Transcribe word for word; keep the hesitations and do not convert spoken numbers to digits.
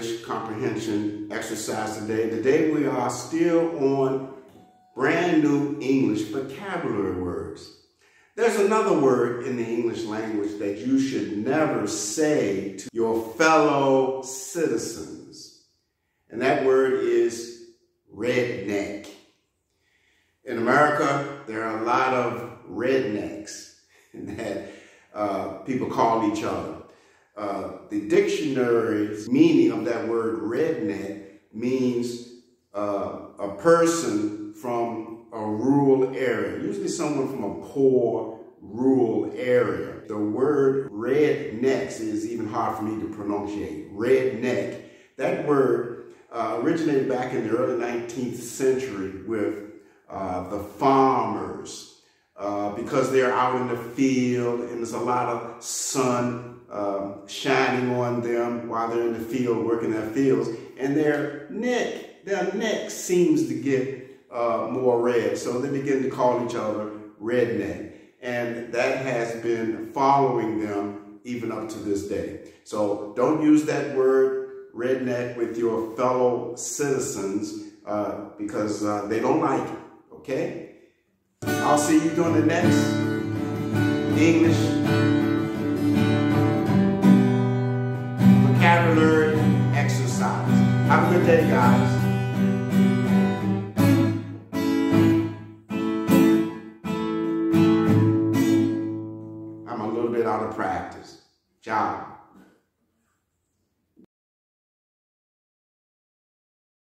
English comprehension exercise today. Today we are still on brand new English vocabulary words. There's another word in the English language that you should never say to your fellow citizens, and that word is redneck. In America, there are a lot of rednecks that uh, people call each other. Uh, the dictionary's meaning of that word redneck means uh, a person from a rural area, usually someone from a poor rural area. The word rednecks is even hard for me to pronunciate. Redneck. That word uh, originated back in the early nineteenth century with uh, the farmers uh, because they're out in the field and there's a lot of sun Um, shining on them while they're in the field, working their fields, and their neck, their neck seems to get uh, more red, so they begin to call each other redneck, and that has been following them even up to this day. So don't use that word redneck with your fellow citizens uh, because uh, they don't like it, okay? I'll see you during the next English vocabulary exercise. Have a good day, guys.